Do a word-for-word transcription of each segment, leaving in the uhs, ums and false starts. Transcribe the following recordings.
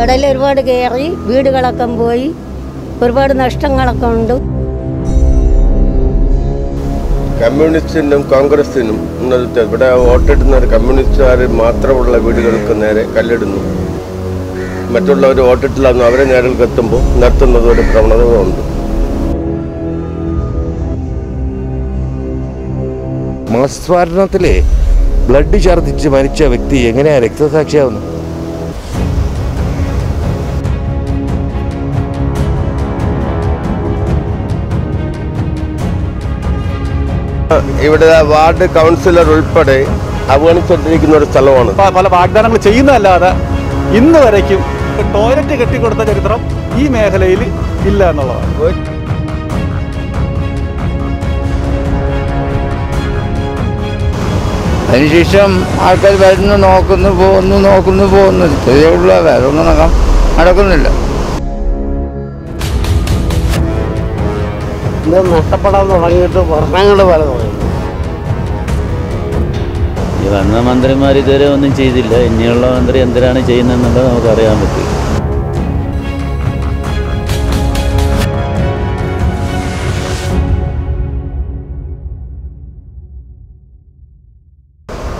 കടയിൽ ഒരുപാട് കയറി വീടുകളൊക്കെ പോയി ഒരുപാട് നഷ്ടങ്ങളൊക്കെ ഉണ്ട്. കമ്മ്യൂണിസ്റ്റിനും കോൺഗ്രസിനും ഇന്നത്തെ ഇവിടെ വോട്ടിടുന്നവർ കമ്മ്യൂണിസ്റ്റുകാർ മാത്രമുള്ള വീടുകൾക്ക് നേരെ കല്ലിടുന്നു. മറ്റുള്ളവർ വോട്ടിട്ടില്ലെന്ന് അവരെ നേരിൽ എത്തുമ്പോൾ നിർത്തുന്നത് ഒരു പ്രവണതകളുണ്ട്. മാസസ്മരണത്തിലെ ബ്ലഡ് ഛർദ്ദിച്ച് മരിച്ച വ്യക്തി എങ്ങനെയാണ് രക്തസാക്ഷിയാവുന്നത്? ഇവിടെ വാർഡ് കൗൺസിലർ ഉൾപ്പെടെ അവഗണിച്ചുകൊണ്ടിരിക്കുന്ന ഒരു സ്ഥലമാണ്. പല വാഗ്ദാനങ്ങൾ ചെയ്യുന്നതല്ലാതെ ഇന്ന് വരയ്ക്കും ടോയ്ലറ്റ് കെട്ടിക്കൊടുത്ത ചരിത്രം ഈ മേഖലയിൽ ഇല്ല എന്നുള്ളതാണ്. അതിനുശേഷം ആൾക്കാർ വരുന്നു, നോക്കുന്നു, പോകുന്നു, നോക്കുന്നു, പോകുന്നു. ചെറിയുള്ള വേറെ ഒന്നും നടക്കാൻ നടക്കുന്നില്ല. ഇത് നഷ്ടപ്പെടാൻ തുടങ്ങിയിട്ട് വർണ്ണങ്ങൾ വരെ തുടങ്ങി. ഈ വന്ന മന്ത്രിമാർ ഇതുവരെ ഒന്നും ചെയ്തില്ല. ഇനിയുള്ള മന്ത്രി എന്തിനാണ് ചെയ്യുന്നതെന്നുള്ളത് നമുക്കറിയാൻ പറ്റും.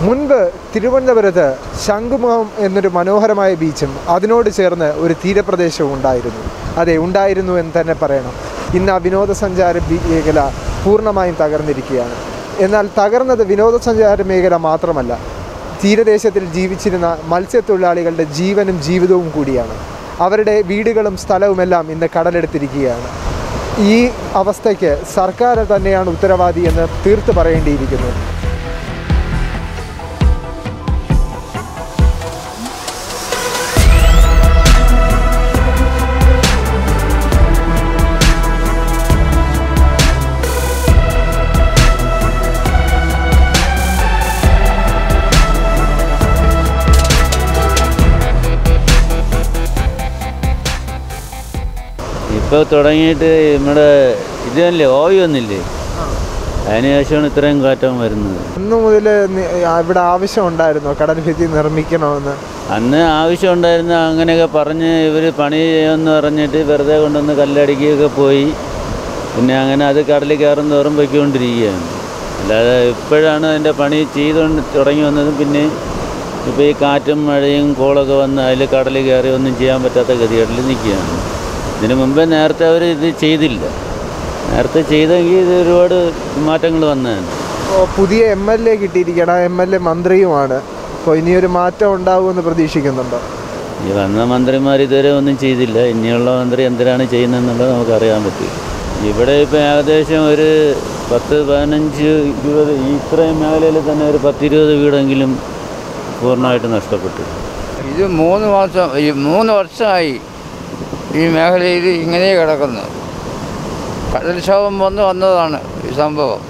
മുൻപ് തിരുവനന്തപുരത്ത് ശംഖുമുഖം എന്നൊരു മനോഹരമായ ബീച്ചും അതിനോട് ചേർന്ന് ഒരു തീരപ്രദേശവും ഉണ്ടായിരുന്നു. അതെ, ഉണ്ടായിരുന്നു എന്ന് തന്നെ പറയണം. ഇന്ന് ആ വിനോദസഞ്ചാര മേഖല പൂർണ്ണമായും തകർന്നിരിക്കുകയാണ്. എന്നാൽ തകർന്നത് വിനോദസഞ്ചാര മേഖല മാത്രമല്ല, തീരദേശത്തിൽ ജീവിച്ചിരുന്ന മത്സ്യത്തൊഴിലാളികളുടെ ജീവനും ജീവിതവും കൂടിയാണ്. അവരുടെ വീടുകളും സ്ഥലവുമെല്ലാം ഇന്ന് കടലെടുത്തിരിക്കുകയാണ്. ഈ അവസ്ഥയ്ക്ക് സർക്കാർ തന്നെയാണ് ഉത്തരവാദി എന്ന് തീർത്ത് പറയേണ്ടിയിരിക്കുന്നു. ഇപ്പോൾ തുടങ്ങിയിട്ട് നമ്മുടെ ഇതല്ലേ ഓവിയൊന്നില്ലേ, അതിന് ശേഷമാണ് ഇത്രയും കാറ്റം വരുന്നത്. അന്ന് മുതൽ ഇവിടെ ആവശ്യം ഉണ്ടായിരുന്നോ കടൽ ഭിത്തി നിർമ്മിക്കണമെന്ന്? അന്ന് ആവശ്യം ഉണ്ടായിരുന്നു. അങ്ങനെയൊക്കെ പറഞ്ഞ് ഇവർ പണി ചെയ്യുമെന്ന് പറഞ്ഞിട്ട് വെറുതെ കൊണ്ടുവന്ന് കല്ലടിക്കുകയൊക്കെ പോയി. പിന്നെ അങ്ങനെ അത് കടലിൽ കയറും തോറും പൊയ്ക്കൊണ്ടിരിക്കുകയാണ്. അല്ലാതെ ഇപ്പോഴാണ് അതിൻ്റെ പണി ചെയ്തുകൊണ്ട് തുടങ്ങി വന്നതും. പിന്നെ ഇപ്പോൾ ഈ കാറ്റും മഴയും കോളൊക്കെ വന്ന് അതിൽ കടലിൽ കയറി ഒന്നും ചെയ്യാൻ പറ്റാത്ത ഗതികേട്ടിൽ നിൽക്കുകയാണ്. ഇതിനു മുമ്പേ നേരത്തെ അവർ ഇത് ചെയ്തില്ല. നേരത്തെ ചെയ്തെങ്കിൽ ഇത് ഒരുപാട് മാറ്റങ്ങൾ വന്നതാണ്. പുതിയ എം എൽ എ കിട്ടിയിരിക്കണം, എം എൽ എ മന്ത്രിയുമാണ്. അപ്പോൾ ഇനിയൊരു മാറ്റം ഉണ്ടാകുമെന്ന് പ്രതീക്ഷിക്കുന്നുണ്ടോ? ഈ വന്ന മന്ത്രിമാർ ഇതുവരെ ഒന്നും ചെയ്തില്ല. ഇനിയുള്ള മന്ത്രി എന്തിനാണ് ചെയ്യുന്നതെന്നുള്ളത് നമുക്കറിയാൻ പറ്റും. ഇവിടെ ഇപ്പോൾ ഏകദേശം ഒരു പത്ത് പതിനഞ്ച് ഇരുപത് ഇത്രയും മേഖലയിൽ തന്നെ ഒരു പത്തിരുപത് വീടെങ്കിലും പൂർണ്ണമായിട്ട് നഷ്ടപ്പെട്ടു. ഇത് മൂന്ന് മാസം മൂന്ന് വർഷമായി ഈ മേഖലയിൽ ഇങ്ങനെ കിടക്കുന്നു. കടൽക്ഷോഭം വന്ന് വന്നതാണ് ഈ സംഭവം.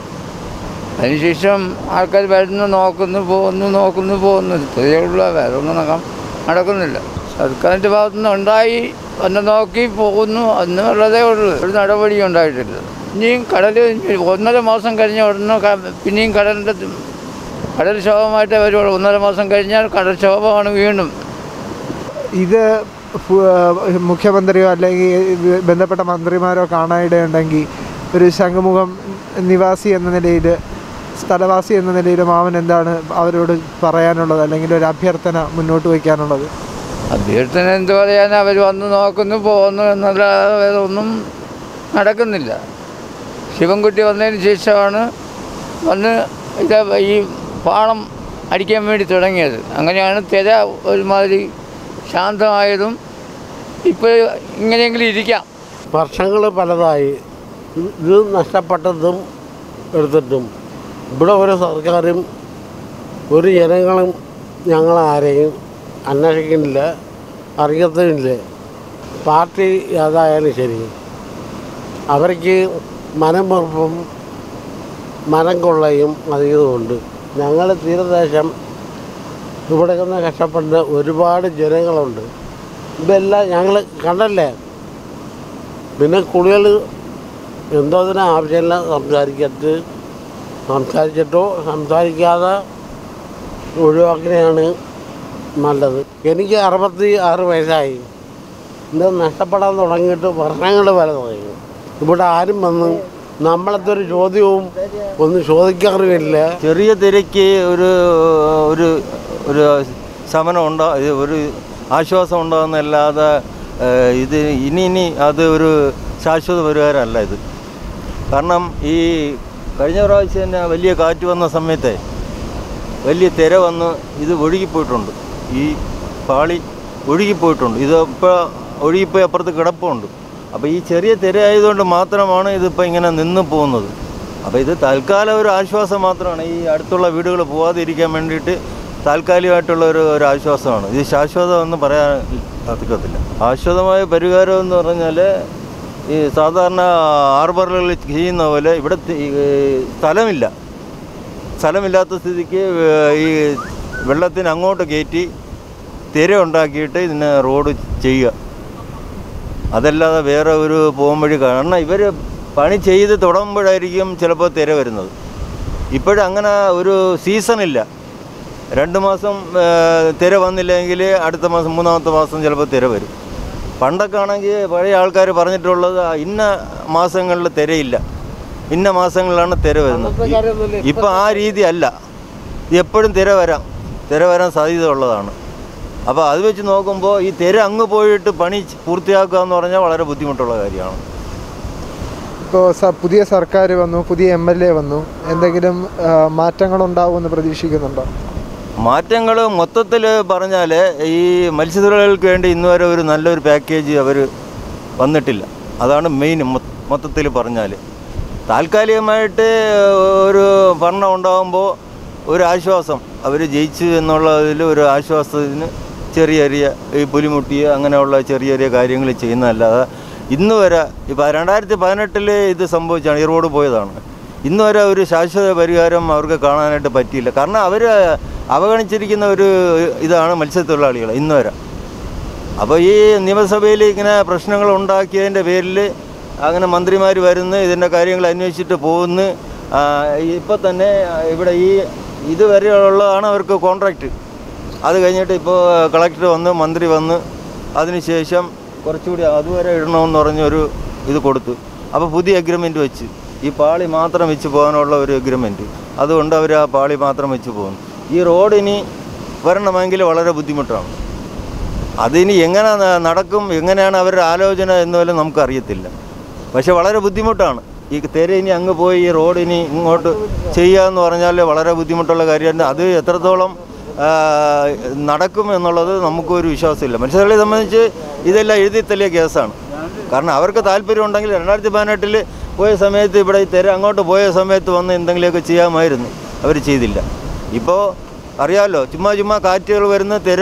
അതിനുശേഷം ആൾക്കാർ വരുന്നു, നോക്കുന്നു, പോകുന്നു, നോക്കുന്നു, പോകുന്നു. ചെറിയുള്ള വേറെ ഒന്നും നടക്കാൻ നടക്കുന്നില്ല. സർക്കാരിൻ്റെ ഭാഗത്തുനിന്ന് ഉണ്ടായി ഒന്ന് നോക്കി പോകുന്നു എന്ന് ഉള്ളതേ ഉള്ളൂ. ഒരു നടപടിയും ഉണ്ടായിട്ടില്ല. ഇനിയും കടൽ ഒന്നര മാസം കഴിഞ്ഞ ഉടനെ പിന്നെയും കടലിൻ്റെ കടൽക്ഷോഭമായിട്ട് വരുള്ളൂ. ഒന്നര മാസം കഴിഞ്ഞാൽ കടൽക്ഷോഭമാണ് വീണ്ടും. ഇത് മുഖ്യമന്ത്രിയോ അല്ലെങ്കിൽ ബന്ധപ്പെട്ട മന്ത്രിമാരോ കാണാനിടയുണ്ടെങ്കിൽ ഒരു ശംഖുമുഖം നിവാസി എന്ന നിലയിൽ, സ്ഥലവാസി എന്ന നിലയിൽ മാമൻ എന്താണ് അവരോട് പറയാനുള്ളത്, അല്ലെങ്കിൽ ഒരു അഭ്യർത്ഥന മുന്നോട്ട് വയ്ക്കാനുള്ളത്? അഭ്യർത്ഥന എന്ത് പറയാൻ, അവർ വന്ന് നോക്കുന്നു, പോകുന്നു എന്നുള്ള ഒന്നും നടക്കുന്നില്ല. ശിവൻകുട്ടി വന്നതിന് ശേഷമാണ് വന്ന് ഇത് ഈ പാളം അടിക്കാൻ വേണ്ടി തുടങ്ങിയത്. അങ്ങനെയാണ് തിര ഒരുമാതിരി ശാന്തമായതും. ഇപ്പോൾ ഇങ്ങനെയെങ്കിലും ഇരിക്കാം. വർഷങ്ങൾ പലതായി ഇത് നഷ്ടപ്പെട്ടതും എടുത്തിട്ടും ഇവിടെ ഓരോ സർക്കാരും ഒരു ജനങ്ങളും ഞങ്ങളാരെയും അന്വേഷിക്കുന്നില്ല, അറിയത്തുമില്ല. പാർട്ടി ഏതായാലും ശരി, അവർക്ക് മനംമുറപ്പും മനം കൊള്ളയും അധികമുണ്ട്. ഞങ്ങൾ തീരദേശം ഇവിടെ നിന്ന് കഷ്ടപ്പെടുന്ന ഒരുപാട് ജനങ്ങളുണ്ട്. ഇതെല്ലാം ഞങ്ങൾ കണ്ടല്ലേ. പിന്നെ കുളികൾ എന്തോ അതിന് ആവശ്യമില്ല. സംസാരിക്കട്ട് സംസാരിച്ചിട്ടോ സംസാരിക്കാതെ ഒഴിവാക്കുന്നതാണ് നല്ലത്. എനിക്ക് അറുപത്തി ആറ് വയസ്സായി. ഇത് നഷ്ടപ്പെടാൻ തുടങ്ങിയിട്ട് വർഷങ്ങൾ വരെ തുടങ്ങി. ഇവിടെ ആരും വന്ന് നമ്മളത്തെ ഒരു ചോദ്യവും ഒന്നും ചോദിക്കാറില്ല. ചെറിയ തിരക്ക് ഒരു ഒരു ഒരു ശമനം ഉണ്ടോ, ഒരു ആശ്വാസം ഉണ്ടാകുന്നല്ലാതെ ഇത് ഇനി ഇനി അത് ഒരു ശാശ്വത പരിഹാരമല്ല ഇത്. കാരണം ഈ കഴിഞ്ഞ പ്രാവശ്യം തന്നെ വലിയ കാറ്റ് വന്ന സമയത്തെ വലിയ തിര വന്ന് ഇത് ഒഴുകിപ്പോയിട്ടുണ്ട്, ഈ പാളി ഒഴുകിപ്പോയിട്ടുണ്ട്. ഇത് ഇപ്പോൾ ഒഴുകിപ്പോയി അപ്പുറത്ത് കിടപ്പുണ്ട്. അപ്പോൾ ഈ ചെറിയ തിര ആയതുകൊണ്ട് മാത്രമാണ് ഇതിപ്പോൾ ഇങ്ങനെ നിന്ന് പോകുന്നത്. അപ്പോൾ ഇത് താൽക്കാലിക ഒരു ആശ്വാസം മാത്രമാണ്, ഈ അടുത്തുള്ള വീടുകൾ പോവാതിരിക്കാൻ വേണ്ടിയിട്ട് താൽക്കാലികമായിട്ടുള്ള ഒരു ഒരു ആശ്വാസമാണ്. ഇത് ശാശ്വതമെന്ന് പറയാൻ സാധിക്കത്തില്ല. ശാശ്വതമായ പരിഹാരം എന്ന് പറഞ്ഞാൽ ഈ സാധാരണ ഹാർബറുകളിൽ ചെയ്യുന്ന പോലെ ഇവിടെ സ്ഥലമില്ല. സ്ഥലമില്ലാത്ത സ്ഥിതിക്ക് ഈ വെള്ളത്തിന് അങ്ങോട്ട് കയറ്റി തിര ഉണ്ടാക്കിയിട്ട് ഇതിനെ റോഡ് ചെയ്യുക, അതല്ലാതെ വേറെ ഒരു പോകുമ്പോഴി. കാരണം ഇവർ പണി ചെയ്ത് തുടങ്ങുമ്പോഴായിരിക്കും ചിലപ്പോൾ തിര വരുന്നത്. ഇപ്പോഴങ്ങനെ ഒരു സീസണില്ല. രണ്ട് മാസം തിര വന്നില്ലെങ്കിൽ അടുത്ത മാസം മൂന്നാമത്തെ മാസം ചിലപ്പോൾ തിര വരും. പണ്ടൊക്കെ ആണെങ്കിൽ പഴയ ആൾക്കാർ പറഞ്ഞിട്ടുള്ളത് ഇന്ന മാസങ്ങളിൽ തിരയില്ല, ഇന്ന മാസങ്ങളിലാണ് തിര വരുന്നത്. ഇപ്പം ആ രീതി അല്ല, എപ്പോഴും തിര വരാം, തിര വരാൻ സാധ്യത ഉള്ളതാണ്. അപ്പോൾ അത് വെച്ച് നോക്കുമ്പോൾ ഈ തിര അങ്ങ് പോയിട്ട് പണി പൂർത്തിയാക്കുക എന്ന് പറഞ്ഞാൽ വളരെ ബുദ്ധിമുട്ടുള്ള കാര്യമാണ്. ഇപ്പോൾ പുതിയ സർക്കാർ വന്നു, പുതിയ എം എൽ എ വന്നു, എന്തെങ്കിലും മാറ്റങ്ങളുണ്ടാവുമെന്ന് പ്രതീക്ഷിക്കുന്നുണ്ടോ? മാറ്റങ്ങൾ മൊത്തത്തിൽ പറഞ്ഞാൽ ഈ മത്സ്യത്തൊഴിലാളികൾക്ക് വേണ്ടി ഇന്നുവരെ ഒരു നല്ലൊരു പാക്കേജ് അവർ വന്നിട്ടില്ല. അതാണ് മെയിൻ. മൊത്തത്തിൽ പറഞ്ഞാൽ താൽക്കാലികമായിട്ട് ഒരു ഭരണം ഉണ്ടാകുമ്പോൾ ഒരു ആശ്വാസം, അവർ ജയിച്ചു എന്നുള്ളതിൽ ഒരു ആശ്വാസത്തിന് ചെറിയ ചെറിയ ഈ പുലിമുട്ടിയ അങ്ങനെയുള്ള ചെറിയ ചെറിയ കാര്യങ്ങൾ ചെയ്യുന്നതല്ലാതെ ഇന്ന് വരെ, ഇപ്പോൾ രണ്ടായിരത്തി പതിനെട്ടിൽ ഇത് സംഭവിച്ചാണ്, ഈ റോഡ് പോയതാണ്. ഇന്ന് വരെ ഒരു ശാശ്വത പരിഹാരം അവർക്ക് കാണാനായിട്ട് പറ്റിയില്ല. കാരണം അവർ അവഗണിച്ചിരിക്കുന്ന ഒരു ഇതാണ് മത്സ്യത്തൊഴിലാളികൾ ഇന്ന് വരെ. അപ്പോൾ ഈ നിയമസഭയിൽ ഇങ്ങനെ പ്രശ്നങ്ങൾ ഉണ്ടാക്കിയതിൻ്റെ പേരിൽ അങ്ങനെ മന്ത്രിമാർ വരുന്നു, ഇതിൻ്റെ കാര്യങ്ങൾ അന്വേഷിച്ചിട്ട് പോകുന്നു. ഇപ്പോൾ തന്നെ ഇവിടെ ഈ ഇതുവരെയുള്ളതാണ് അവർക്ക് കോൺട്രാക്റ്റ്. അത് കഴിഞ്ഞിട്ട് ഇപ്പോൾ കളക്ടർ വന്ന്, മന്ത്രി വന്ന്, അതിനുശേഷം കുറച്ചുകൂടി അതുവരെ ഇടണമെന്ന് പറഞ്ഞൊരു ഇത് കൊടുത്തു. അപ്പോൾ പുതിയ എഗ്രിമെൻറ്റ് വെച്ച് ഈ പാളി മാത്രം വെച്ച് പോകാനുള്ള ഒരു എഗ്രിമെൻറ്റ്, അതുകൊണ്ട് അവർ ആ പാളി മാത്രം വെച്ച് പോകുന്നു. ഈ റോഡിനി വരണമെങ്കിൽ വളരെ ബുദ്ധിമുട്ടാണ്. അതിനി എങ്ങനെ നടക്കും, എങ്ങനെയാണ് അവരുടെ ആലോചന എന്നുപോലും നമുക്കറിയത്തില്ല. പക്ഷെ വളരെ ബുദ്ധിമുട്ടാണ്. ഈ തിര ഇനി അങ്ങ് പോയി ഈ റോഡ് ഇനി ഇങ്ങോട്ട് ചെയ്യുക എന്ന് പറഞ്ഞാൽ വളരെ ബുദ്ധിമുട്ടുള്ള കാര്യമാണ്. അത് എത്രത്തോളം നടക്കും എന്നുള്ളത് നമുക്കൊരു വിശ്വാസമില്ല. മത്സ്യത്തൊഴിലാളികളെ സംബന്ധിച്ച് ഇതെല്ലാം എഴുതിത്തള്ളിയ കേസാണ്. കാരണം അവർക്ക് താല്പര്യം ഉണ്ടെങ്കിൽ രണ്ടായിരത്തി പതിനെട്ടിൽ പോയ സമയത്ത് ഇവിടെ ഈ തിര അങ്ങോട്ട് പോയ സമയത്ത് വന്ന് എന്തെങ്കിലുമൊക്കെ ചെയ്യാമായിരുന്നു, അവർ ചെയ്തില്ല. ഇപ്പോൾ അറിയാമല്ലോ, ചുമ്മാ ചുമ്മാ കാറ്റുകൾ വരുന്ന തിര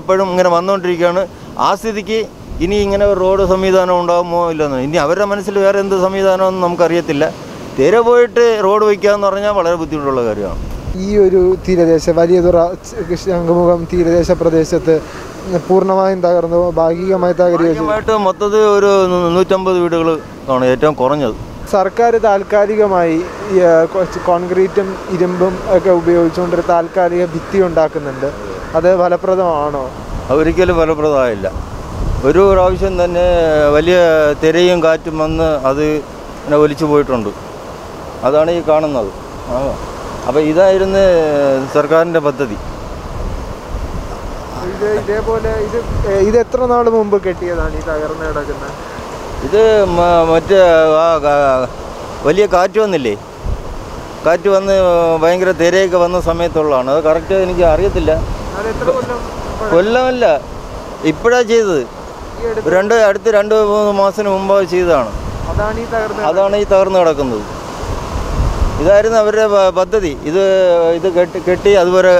എപ്പോഴും ഇങ്ങനെ വന്നുകൊണ്ടിരിക്കുകയാണ്. ആ സ്ഥിതിക്ക് ഇനി ഇങ്ങനെ ഒരു റോഡ് സംവിധാനം ഉണ്ടാകുമോ ഇല്ലെന്ന്, ഇനി അവരുടെ മനസ്സിൽ വേറെ എന്ത് സംവിധാനമെന്ന് നമുക്കറിയത്തില്ല. തിര പോയിട്ട് റോഡ് വയ്ക്കുക എന്ന് പറഞ്ഞാൽ വളരെ ബുദ്ധിമുട്ടുള്ള കാര്യമാണ്. ഈ ഒരു തീരദേശ വലിയ തുറ ശംഖുമുഖം തീരദേശ പ്രദേശത്ത് പൂർണ്ണമായും തകർന്നു, ഭാഗികമായി തകരുകയായിട്ട് മൊത്തത്തിൽ ഒരു നൂറ്റമ്പത് വീടുകൾ ആണ് ഏറ്റവും കുറഞ്ഞത്. സർക്കാർ താൽക്കാലികമായി കോൺക്രീറ്റും ഇരുമ്പും ഒക്കെ ഉപയോഗിച്ചുകൊണ്ടൊരു താൽക്കാലിക ഭിത്തി ഉണ്ടാക്കുന്നുണ്ട്. അത് ഫലപ്രദമാണോ? ഒരിക്കലും ഫലപ്രദമായില്ല. ഒരു പ്രാവശ്യം തന്നെ വലിയ തിരയും കാറ്റും വന്ന് അത് ഇങ്ങനെ ഒലിച്ചു പോയിട്ടുണ്ട്. അതാണ് ഈ കാണുന്നത്. അപ്പോൾ ഇതായിരുന്നു സർക്കാരിൻ്റെ പദ്ധതി. ഇത് ഇതേപോലെ ഇത് ഇത് എത്ര നാൾ മുമ്പ് കെട്ടിയതാണ് ഈ തകർന്ന് കിടക്കുന്നത്? ഇത് മറ്റേ വലിയ കാറ്റ് വന്നില്ലേ, കാറ്റ് വന്ന് ഭയങ്കര തിരയൊക്കെ വന്ന സമയത്തുള്ളതാണ്. അത് കറക്റ്റ് എനിക്ക് അറിയത്തില്ല. കൊല്ലമല്ല, ഇപ്പോഴാണ് ചെയ്തത്. രണ്ട് അടുത്ത് രണ്ട് മൂന്ന് മാസത്തിന് മുമ്പ് ചെയ്തതാണ്. അതാണ് ഈ തകർന്ന് കിടക്കുന്നത്. ഇതായിരുന്നു അവരുടെ പദ്ധതി. ഇത് ഇത് കെട്ടി കെട്ടി അതുപോലെ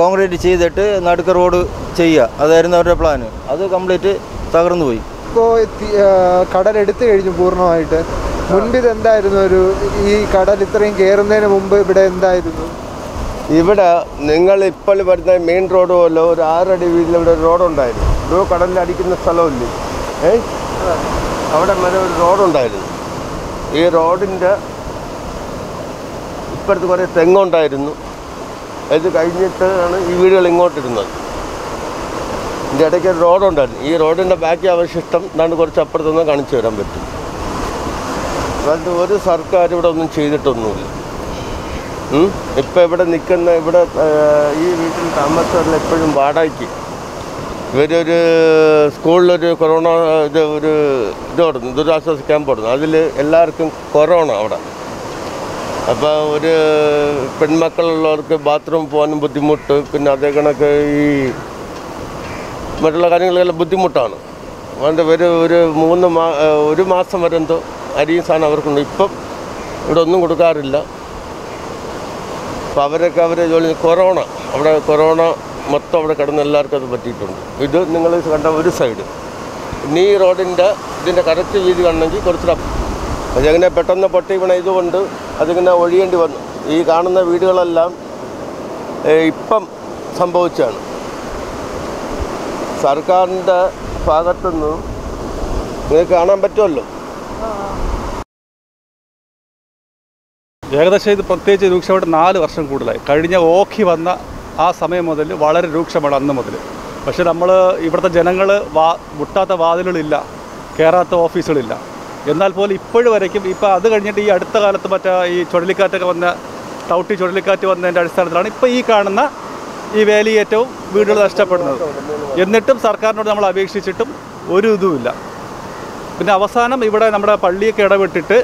കോൺക്രീറ്റ് ചെയ്തിട്ട് നടുക്ക് റോഡ് ചെയ്യുക, അതായിരുന്നു അവരുടെ പ്ലാന്. അത് കംപ്ലീറ്റ് തകർന്നു പോയി. ഇപ്പോൾ കടലെടുത്തു കഴിഞ്ഞു പൂർണ്ണമായിട്ട്. മുൻപിത് എന്തായിരുന്നു? ഒരു ഈ കടൽ ഇത്രയും കയറുന്നതിന് മുമ്പ് ഇവിടെ എന്തായിരുന്നു? ഇവിടെ നിങ്ങൾ ഇപ്പോൾ വരുന്ന മെയിൻ റോഡ് പോലെ ഒരു ആറടി വീട്ടിൽ ഇവിടെ ഒരു റോഡുണ്ടായിരുന്നു. ഇപ്പോൾ കടലിലടിക്കുന്ന സ്ഥലമില്ലേ, ഏ അവിടെ വരെ ഒരു റോഡുണ്ടായിരുന്നു. ഈ റോഡിൻ്റെ ഇപ്പോഴത്തെ കുറേ തെങ്ങുണ്ടായിരുന്നു. അത് കഴിഞ്ഞിട്ടാണ് ഈ വീടുകൾ ഇങ്ങോട്ടിരുന്നത്. dedicated road on that. This road in the back of our system, then go to Chapter on the Gancharam. Well, the word is Sarka, you don't change it to null. Hm? If I put a Nikan, I put a little Tamas or Lepid in Badaki. Whether school or Corona, the Jordan, the Rasas Camper, Alark Corona. About Penmacal or bathroom for one Buddhimutu, Pinadakanaka Matalakanical Buddhimutan. One of the very moon, the Master Matanto, Adisan, our Kundipup, Rodungo Carilla. Power coverage only Corona, after Corona, Matta of the Cardinal Lark of the Batitun. We don't think it's on the other side. Near Rodinda, then the corrective is on the I am going to put on the potty when I do wonder. I think now Orient one. He got on the video alarm a pump some bochan Sarkanda father to know. They can't but to look. Jagada said the Portage looks out an hour or some good like Cardina Okivana, Asame Model, Valer Rukshamadana Model. Pashamala, Ibata Janangala, Butata Vadililla, Kerata Officelilla. എന്നാൽ പോലും ഇപ്പോഴുവരേക്കും ഇപ്പോ അത് കഴിഞ്ഞിട്ട് ഈ അടുത്ത കാലത്തെ മറ്റേ ഈ ചുഴലിക്കാറ്റൊക്കെ വന്ന തൗട്ടി ചുഴലിക്കാറ്റ് വന്നതിന്റെ അടിസ്ഥാനത്തിലാണ് ഇപ്പോ ഈ കാണുന്ന ഈ വേലി ഏറ്റവും വീടുകൾ നഷ്ടപ്പെടുന്നത്. എന്നിട്ടും സർക്കാരിനോട് നമ്മൾ അപേക്ഷിച്ചിട്ടും ഒരു ഇതുമില്ല. പിന്നെ അവസാനം ഇവിടെ നമ്മുടെ പള്ളിയൊക്കെ ഇടവിട്ടിട്ട്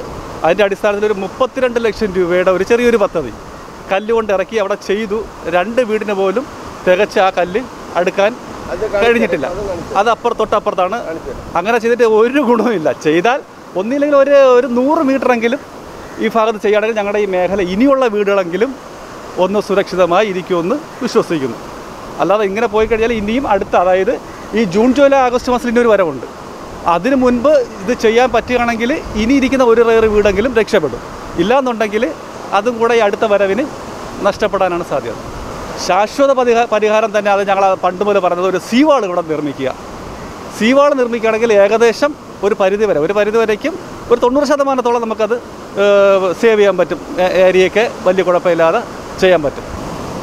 അതിന്റെ അടിസ്ഥാനത്തിൽ ഒരു മുപ്പത്തിരണ്ട് ലക്ഷം രൂപയുടെ ഒരു ചെറിയൊരു പദ്ധതി കല്ലുകൊണ്ട് ഇറക്കി അവിടെ ചെയ്തു. രണ്ട് വീടിനെ പോലും തികച്ച ആ കല്ല് അടുക്കാൻ കഴിഞ്ഞിട്ടില്ല. അത് അപ്പുറത്തൊട്ടപ്പുറത്താണ്. അങ്ങനെ ചെയ്തിട്ട് ഒരു ഗുണവുമില്ല. ചെയ്താൽ ഒന്നില്ലെങ്കിൽ ഒരു ഒരു നൂറ് മീറ്റർ എങ്കിലും ഈ ഭാഗത്ത് ചെയ്യാണെങ്കിൽ ഞങ്ങളുടെ ഈ മേഖല ഇനിയുള്ള വീടുകളെങ്കിലും ഒന്ന് സുരക്ഷിതമായി ഇരിക്കുമെന്ന് വിശ്വസിക്കുന്നു. അല്ലാതെ ഇങ്ങനെ പോയി കഴിഞ്ഞാൽ ഇനിയും അടുത്ത അതായത് ഈ ജൂൺ ജൂലൈ ആഗസ്റ്റ് മാസത്തിൽ ഒരു വരവുണ്ട്. അതിനു മുൻപ് ഇത് ചെയ്യാൻ പറ്റുകയാണെങ്കിൽ ഇനി ഇരിക്കുന്ന ഒരു റേറ് വീടെങ്കിലും രക്ഷപ്പെടും. ഇല്ലാന്നുണ്ടെങ്കിൽ അതും കൂടെ ഈ അടുത്ത വരവിന് നഷ്ടപ്പെടാനാണ് സാധ്യത. ശാശ്വത പരിഹാരം തന്നെ അത് ഞങ്ങൾ പണ്ട് മുതൽ പറഞ്ഞത് ഒരു സീവാൾ ഇവിടെ നിർമ്മിക്കുക. സീവാൾ നിർമ്മിക്കുകയാണെങ്കിൽ ഏകദേശം ഒരു പരിധി വരെ ഒരു പരിധി വരേക്കും ഒരു തൊണ്ണൂറ് ശതമാനം നമുക്കത് സേവ് ചെയ്യാൻ പറ്റും. ഏരിയയൊക്കെ വലിയ കുഴപ്പമില്ലാതെ ചെയ്യാൻ പറ്റും.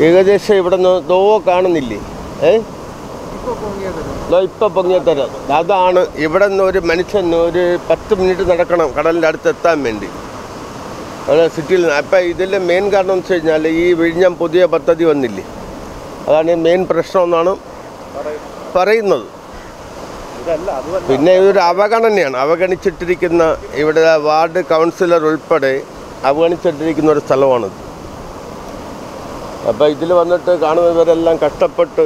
ഏകദേശം ഇവിടെ ദോ കാണുന്നില്ലേ ഇപ്പം പൊങ്ങിയ തരാം. അതാണ് ഇവിടെ നിന്ന് ഒരു മനുഷ്യൻ ഒരു പത്ത് മിനിറ്റ് നടക്കണം കടലിൻ്റെ അടുത്ത് എത്താൻ വേണ്ടി സിറ്റിയിൽ. അപ്പം ഇതിൻ്റെ മെയിൻ കാരണം എന്ന് വെച്ച് കഴിഞ്ഞാൽ ഈ വിഴിഞ്ഞം പുതിയ പദ്ധതി വന്നില്ലേ, അതാണ് മെയിൻ പ്രശ്നം എന്നാണ് പറയുന്നത്. പിന്നെ ഇതൊരു അവഗണനയാണ്. അവഗണിച്ചിട്ടിരിക്കുന്ന ഇവിടെ വാർഡ് കൗൺസിലർ ഉൾപ്പെടെ അവഗണിച്ചിട്ടിരിക്കുന്ന ഒരു സ്ഥലമാണിത്. അപ്പോൾ ഇതിൽ വന്നിട്ട് കാണുന്നവരെല്ലാം കഷ്ടപ്പെട്ട്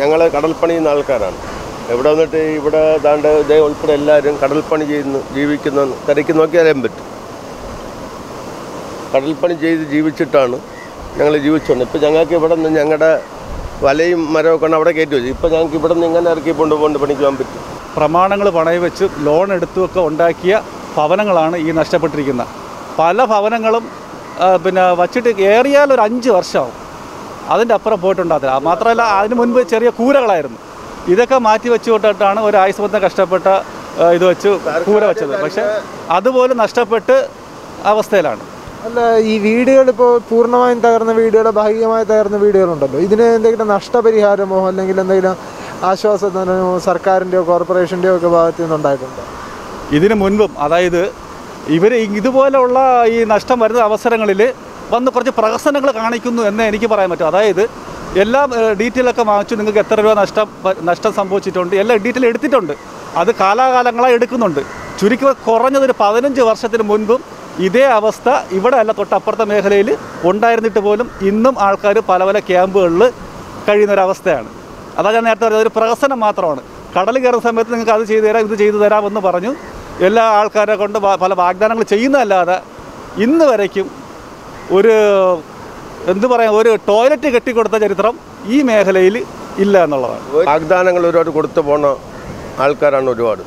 ഞങ്ങൾ കടൽപ്പണി ചെയ്യുന്ന ആൾക്കാരാണ്. ഇവിടെ വന്നിട്ട് ഇവിടെ താണ്ട് ഇതേ ഉൾപ്പെടെ എല്ലാവരും കടൽപ്പണി ചെയ്യുന്നു ജീവിക്കുന്ന തിരക്കി നോക്കി അറിയാൻ പറ്റും. കടൽപ്പണി ചെയ്ത് ജീവിച്ചിട്ടാണ് ഞങ്ങൾ ജീവിച്ചുകൊണ്ട് ഇപ്പോൾ ഞങ്ങൾക്ക് ഇവിടെ നിന്ന് ഞങ്ങളുടെ വലയും മരമൊക്കെ അവിടെ കയറ്റി വെച്ചു. ഇപ്പോൾ ഞങ്ങൾക്ക് ഇവിടെ നിന്ന് ഇങ്ങനെ ഇറക്കി കൊണ്ടുപോകൊണ്ട് പണിക്കാൻ പറ്റും. പ്രമാണങ്ങൾ പണയം വെച്ച് ലോൺ എടുത്തുമൊക്കെ ഉണ്ടാക്കിയ ഭവനങ്ങളാണ് ഈ നഷ്ടപ്പെട്ടിരിക്കുന്നത്. പല ഭവനങ്ങളും പിന്നെ വച്ചിട്ട് ഏറിയാൽ ഒരു അഞ്ച് വർഷമാവും. അതിൻ്റെ അപ്പുറം പോയിട്ടുണ്ടാകില്ല. മാത്രമല്ല അതിന് മുൻപ് ചെറിയ കൂരകളായിരുന്നു. ഇതൊക്കെ മാറ്റി വെച്ചുകൊണ്ടിട്ടാണ് ഒരു ആയുസ് ബന്ധം കഷ്ടപ്പെട്ട ഇത് വെച്ച് കൂര വെച്ചത്. പക്ഷേ അതുപോലെ നഷ്ടപ്പെട്ട് അവസ്ഥയിലാണ്. അല്ല, ഈ വീടുകൾ ഇപ്പോൾ പൂർണ്ണമായും തകർന്ന വീടുകൾ, ഭാഗികമായി തകർന്ന വീടുകളുണ്ടല്ലോ, ഇതിന് എന്തെങ്കിലും നഷ്ടപരിഹാരമോ അല്ലെങ്കിൽ എന്തെങ്കിലും ആശ്വാസധനമോ സർക്കാരിൻ്റെയോ കോർപ്പറേഷൻ്റെയോ ഒക്കെ ഭാഗത്തു നിന്നുണ്ടായിട്ടുണ്ട്? ഇതിന് മുൻപും അതായത് ഇവർ ഇതുപോലെയുള്ള ഈ നഷ്ടം വരുന്ന അവസരങ്ങളിൽ വന്ന് കുറച്ച് പ്രഹസനങ്ങൾ കാണിക്കുന്നു എന്ന് എനിക്ക് പറയാൻ പറ്റും. അതായത് എല്ലാം ഡീറ്റെയിലൊക്കെ വാങ്ങിച്ചു, നിങ്ങൾക്ക് എത്ര രൂപ നഷ്ടം നഷ്ടം സംഭവിച്ചിട്ടുണ്ട്, എല്ലാം ഡീറ്റെയിൽ എടുത്തിട്ടുണ്ട്. അത് കാലാകാലങ്ങളായി എടുക്കുന്നുണ്ട്. ചുരുക്കി കുറഞ്ഞതൊരു പതിനഞ്ച് വർഷത്തിന് മുൻപും ഇതേ അവസ്ഥ ഇവിടെ അല്ല തൊട്ടപ്പുറത്തെ മേഖലയിൽ ഉണ്ടായിരുന്നിട്ട് പോലും ഇന്നും ആൾക്കാർ പല പല ക്യാമ്പുകളിൽ കഴിയുന്നൊരവസ്ഥയാണ്. അതാ ഞാൻ നേരത്തെ പറഞ്ഞത്, ഒരു പ്രഹസനം മാത്രമാണ്. കടൽ കയറുന്ന സമയത്ത് നിങ്ങൾക്ക് അത് ചെയ്തു തരാം, ഇത് ചെയ്തു തരാമെന്ന് പറഞ്ഞു എല്ലാ ആൾക്കാരെ കൊണ്ട് പല വാഗ്ദാനങ്ങൾ ചെയ്യുന്നതല്ലാതെ ഇന്ന് വരയ്ക്കും ഒരു എന്തു പറയാം ഒരു ടോയ്ലറ്റ് കെട്ടിക്കൊടുത്ത ചരിത്രം ഈ മേഖലയിൽ ഇല്ല എന്നുള്ളതാണ്. വാഗ്ദാനങ്ങൾ ഒരുപാട് കൊടുത്തു പോണ ആൾക്കാരാണ് ഒരുപാട്.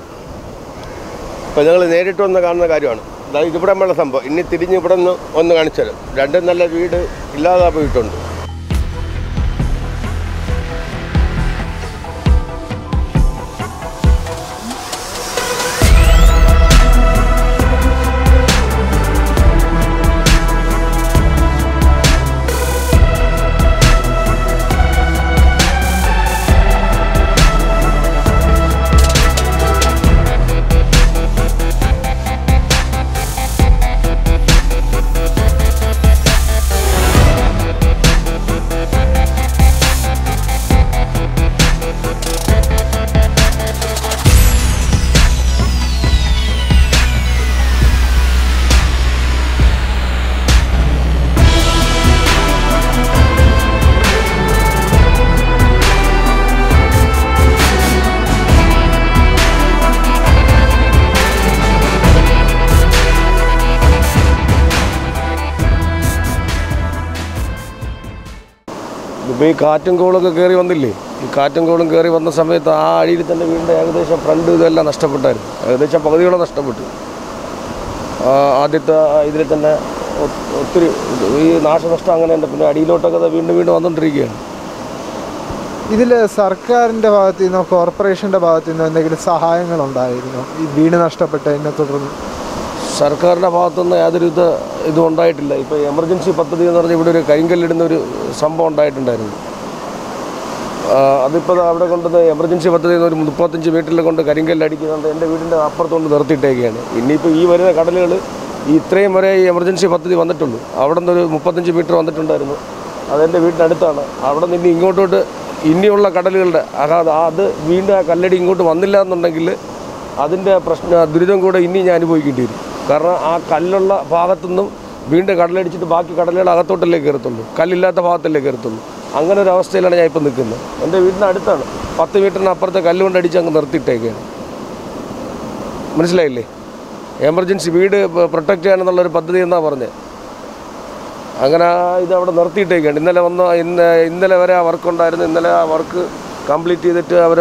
അപ്പോൾ ഞങ്ങൾ നേരിട്ട് വന്ന് കാണുന്ന കാര്യമാണ്. അതായത് ഇവിടെ ഉള്ള സംഭവം ഇനി തിരിഞ്ഞ് ഇവിടെ നിന്ന് ഒന്ന് കാണിച്ചു തരാം. രണ്ടും നല്ല വീട് ഇല്ലാതെ പോയിട്ടുണ്ട്. ഈ കാറ്റും കോളൊക്കെ കയറി വന്നില്ലേ, ഈ കാറ്റും കോളും കയറി വന്ന സമയത്ത് ആ അടിയിൽ തന്നെ വീടിൻ്റെ ഏകദേശം ഫ്രണ്ട് ഇതെല്ലാം നഷ്ടപ്പെട്ടായിരുന്നു, ഏകദേശം പകുതിയോളം നഷ്ടപ്പെട്ടു. ആദ്യത്തെ ഇതിൽ തന്നെ ഒത്തിരി ഈ നാശനഷ്ടം അങ്ങനെ ഉണ്ട്. പിന്നെ അടിയിലോട്ടൊക്കെ വീണ്ടും വീണ്ടും വന്നുകൊണ്ടിരിക്കുകയാണ്. ഇതിൽ സർക്കാരിൻ്റെ ഭാഗത്തു നിന്നോ കോർപ്പറേഷൻ്റെ ഭാഗത്തു നിന്നോ എന്തെങ്കിലും സഹായങ്ങളുണ്ടായിരുന്നോ ഈ വീട് നഷ്ടപ്പെട്ടതിനെ തുടർന്ന്? സർക്കാരിൻ്റെ ഭാഗത്തുനിന്ന് യാതൊരുവിധ ഇതും ഉണ്ടായിട്ടില്ല. ഇപ്പോൾ എമർജൻസി പദ്ധതി എന്ന് പറഞ്ഞാൽ ഇവിടെ ഒരു കരിങ്കല്ലിടുന്ന ഒരു സംഭവം ഉണ്ടായിട്ടുണ്ടായിരുന്നു. അതിപ്പോൾ അവിടെ കൊണ്ടുവന്ന് എമർജൻസി പദ്ധതി എന്നൊരു മുപ്പത്തഞ്ച് മീറ്ററിൽ കൊണ്ട് കരിങ്കല്ലടിക്കുന്നുണ്ട്. എൻ്റെ വീടിൻ്റെ അപ്പുറത്തോണ്ട് നിർത്തിയിട്ടേക്കാണ്. ഇനിയിപ്പോൾ ഈ വരുന്ന കടലുകൾ ഇത്രയും വരെ ഈ എമർജൻസി പദ്ധതി വന്നിട്ടുള്ളൂ. അവിടെ നിന്നൊരു മുപ്പത്തഞ്ച് മീറ്റർ വന്നിട്ടുണ്ടായിരുന്നു. അതെൻ്റെ വീടിനടുത്താണ്. അവിടെ നിന്ന് ഇനി ഇങ്ങോട്ടോട്ട് ഇനിയുള്ള കടലുകളുടെ അതാത് അത് വീണ്ടും ആ കല്ലടി ഇങ്ങോട്ട് വന്നില്ല എന്നുണ്ടെങ്കിൽ അതിൻ്റെ പ്രശ്ന ദുരിതം കൂടെ ഇനി ഞാൻ അനുഭവിക്കേണ്ടി വരും. കാരണം ആ കല്ലുള്ള ഭാഗത്തുനിന്നും വീണ്ടും കടലടിച്ചിട്ട് ബാക്കി കടലുകൾ അകത്തോട്ടല്ലേ കയറത്തുള്ളൂ, കല്ലില്ലാത്ത ഭാഗത്തല്ലേ കയറത്തുള്ളൂ. അങ്ങനെ ഒരു അവസ്ഥയിലാണ് ഞാൻ ഇപ്പോൾ നിൽക്കുന്നത്. എൻ്റെ വീടിന് അടുത്താണ്, പത്ത് മീറ്ററിന് അപ്പുറത്തെ കല്ലുകൊണ്ട് അടിച്ച് അങ്ങ് നിർത്തിയിട്ടേക്കാണ്. മനസ്സിലായില്ലേ? എമർജൻസി വീട് പ്രൊട്ടക്റ്റ് ചെയ്യാനെന്നുള്ളൊരു പദ്ധതി എന്നാണ് പറഞ്ഞത്. അങ്ങനെ ഇത് അവിടെ നിർത്തിയിട്ടേക്കാണ്. ഇന്നലെ വന്ന ഇന്ന് ഇന്നലെ വരെ ആ വർക്കുണ്ടായിരുന്നു. ഇന്നലെ ആ വർക്ക് കംപ്ലീറ്റ് ചെയ്തിട്ട് അവർ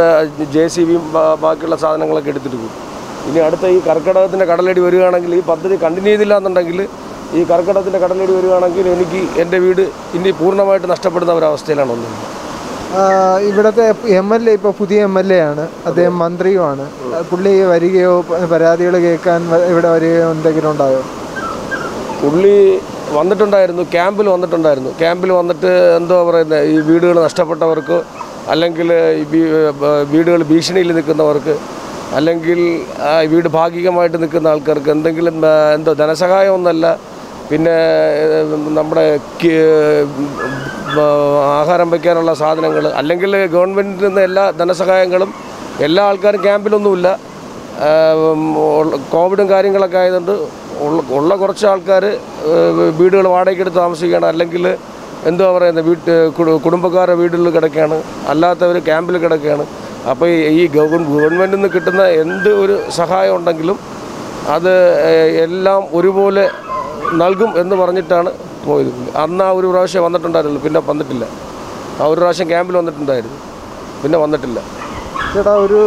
ജെ സി ബിയും ബാക്കിയുള്ള സാധനങ്ങളൊക്കെ എടുത്തിട്ട് പോകും. ഇനി അടുത്ത ഈ കർക്കിടകത്തിൻ്റെ കടലടി വരികയാണെങ്കിൽ, ഈ പദ്ധതി കണ്ടിന്യൂ ചെയ്തില്ല എന്നുണ്ടെങ്കിൽ, ഈ കർക്കിടകത്തിൻ്റെ കടലടി വരികയാണെങ്കിൽ എനിക്ക് എൻ്റെ വീട് ഇനി പൂർണ്ണമായിട്ട് നഷ്ടപ്പെടുന്ന ഒരവസ്ഥയിലാണ് ഒന്നും. ഇവിടുത്തെ എം എൽ എ ഇപ്പോൾ പുതിയ എം എൽ എ ആണ്, അദ്ദേഹം മന്ത്രിയുമാണ്. പുള്ളി വരികയോ പരാതികൾ കേൾക്കാൻ ഇവിടെ വരികയോ എന്തെങ്കിലും ഉണ്ടായോ? പുള്ളി വന്നിട്ടുണ്ടായിരുന്നു, ക്യാമ്പിൽ വന്നിട്ടുണ്ടായിരുന്നു. ക്യാമ്പിൽ വന്നിട്ട് എന്തോ പറയുന്നത്, ഈ വീടുകൾ നഷ്ടപ്പെട്ടവർക്ക്, അല്ലെങ്കിൽ വീടുകൾ ഭീഷണിയിൽ നിൽക്കുന്നവർക്ക്, അല്ലെങ്കിൽ വീട് ഭാഗികമായിട്ട് നിൽക്കുന്ന ആൾക്കാർക്ക് എന്തെങ്കിലും എന്തോ ധനസഹായമൊന്നല്ല, പിന്നെ നമ്മുടെ ആഹാരം വയ്ക്കാനുള്ള സാധനങ്ങൾ, അല്ലെങ്കിൽ ഗവൺമെൻറ്റിൽ നിന്ന് എല്ലാ ധനസഹായങ്ങളും എല്ലാ ആൾക്കാരും ക്യാമ്പിലൊന്നുമില്ല. കോവിഡും കാര്യങ്ങളൊക്കെ ആയതുകൊണ്ട് ഉള്ള കുറച്ച് ആൾക്കാർ വീടുകൾ വാടകയ്ക്കെടുത്ത് താമസിക്കുകയാണ്, അല്ലെങ്കിൽ എന്തോ പറയുന്നത് വീട്ട് കുടുംബക്കാരുടെ വീടുകളിൽ കിടക്കുകയാണ്, അല്ലാത്തവർ ക്യാമ്പിൽ കിടക്കുകയാണ്. അപ്പോൾ ഈ ഗവൺമെൻറ്റിൽ നിന്ന് കിട്ടുന്ന എന്ത് ഒരു സഹായം ഉണ്ടെങ്കിലും അത് എല്ലാം ഒരുപോലെ നൽകും എന്ന് പറഞ്ഞിട്ടാണ് പോയത്. അന്ന് ആ ഒരു പ്രാവശ്യം വന്നിട്ടുണ്ടായിരുന്നുള്ളൂ, പിന്നെ വന്നിട്ടില്ല. ആ ഒരു പ്രാവശ്യം ക്യാമ്പിൽ വന്നിട്ടുണ്ടായിരുന്നു, പിന്നെ വന്നിട്ടില്ല. ചേട്ടാ, ഒരു